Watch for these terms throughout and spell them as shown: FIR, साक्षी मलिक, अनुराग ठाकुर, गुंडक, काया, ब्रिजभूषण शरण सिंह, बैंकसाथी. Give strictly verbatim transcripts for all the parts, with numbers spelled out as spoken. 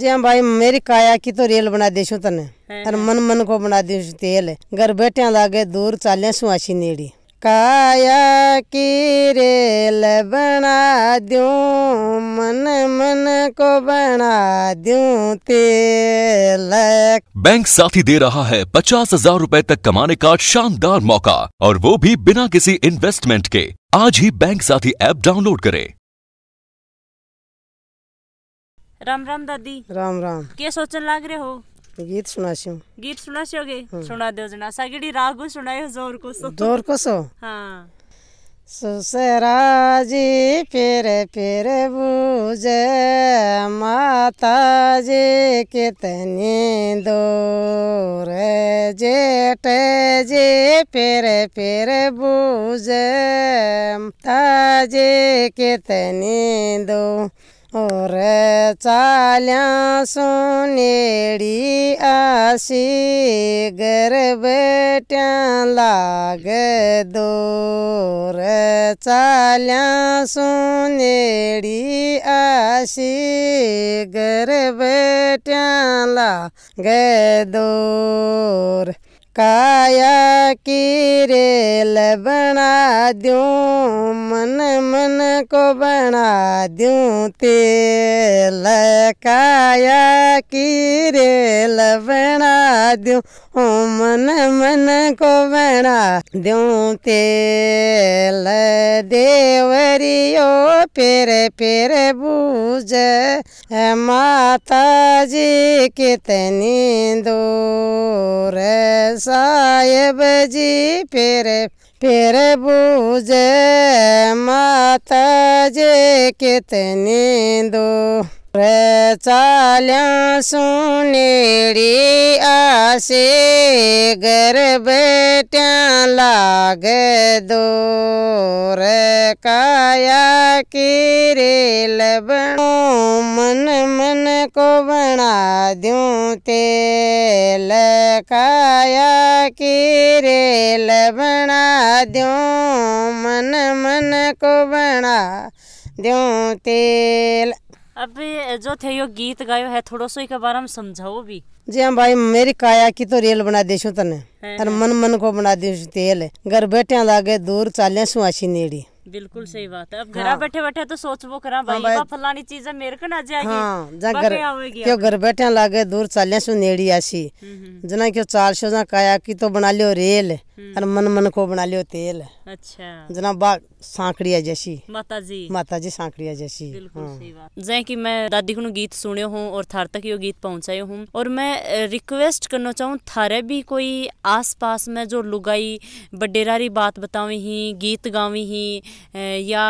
जी हाँ भाई, मेरी काया की तो रेल बना देशु तने और मन मन को बना देशु तेल, घर बैठे लागे दूर चाले सु आशी नेड़ी। काया की रेल बना दूं, मन मन को बना दूं तेल। बैंक साथी दे रहा है पचास हजार रूपए तक कमाने का शानदार मौका, और वो भी बिना किसी इन्वेस्टमेंट के। आज ही बैंक साथी ऐप डाउनलोड करें। राम राम दादी। राम राम। क्या सोचने लाग रहे हो? गीत सुना सियो। गीत सुना सियोगे? सुना दो जना। सागड़ी राग सुनायो जोर को सो। जोर को सो। हाँ। ससुरा जी फिर फिर बूझे, माता जी कितनी दूर। जेठ जी फिर फिर बूझे, माता जी कितनी दूर। और चाल्या सुनेड़ी आशी, घर बैठा लाग दूर। चाल्या सुनेड़ी आशी, घर बैठा लाग दूर। काया की रेल बना दूं, मन मन को बना दूं तेल। काया की रेल बना दूं, मन मन को बना दूं तेल। देवरियो फिर फिर बूझे, माता जी कितनी दूर। साहेब जी फिर फिर बूझे, माता जी कितनी दूर। चाल्या सुनेड़ी आशी, घर बैठा लाग दूर। काया की रेल बनो, मन मन को बना दूं तेल। काया की रेल बना दूं, मन मन को बना दूं तेल। अब जो थे यो गीत गायो है, थोड़ा सो एक बार हम समझाओ भी। जी हाँ भाई, मेरी काया की तो रेल बना देशु तने और मन मन को बना देशु तेल। घर बैठे लागे दूर चाले सु आशी नेड़ी। बिल्कुल सही बात है। अब घर हाँ। बैठे बैठे तो सोच वो करा भाई, हाँ भाई। फलानी चीज है मेरे को ना जाएगी हाँ। क्यों घर बैठे लागे दूर चाले सु नेड़ी आशी, जना क्यों चार सौ जना काया की तो बना लियो रेल और मन मन को बना लियो तेल। अच्छा जना बा सांकड़िया जैसी माता जी, माता जी सांकड़िया जैसी। बिल्कुल हाँ। सही बात। जै की मैं दादी को गीत सुने हूँ और थार तक यो गीत पहुँचायो हूँ, और मैं रिक्वेस्ट करना चाहूँ थारे भी कोई आस पास में जो लुगाई बडेरा री बात बतावी ही, गीत गावी ही, या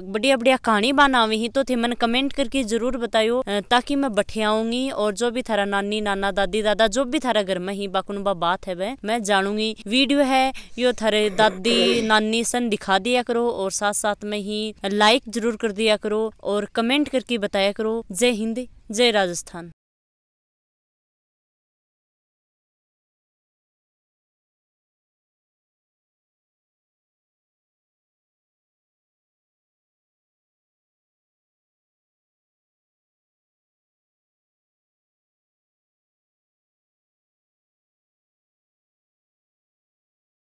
बढ़िया बढ़िया कहानी बनावी ही, तो थे मन कमेंट करके जरूर बतायो, ताकि मैं बैठे आऊंगी और जो भी थारा नानी नाना दादी दादा जो भी थारा घर में ही बाकुनबा बात है वह मैं जानूंगी। वीडियो है यो थारे दादी नानी सन दिखा दिया करो, और साथ साथ में ही लाइक जरूर कर दिया करो और कमेंट करके बताया करो। जय हिंद, जय राजस्थान।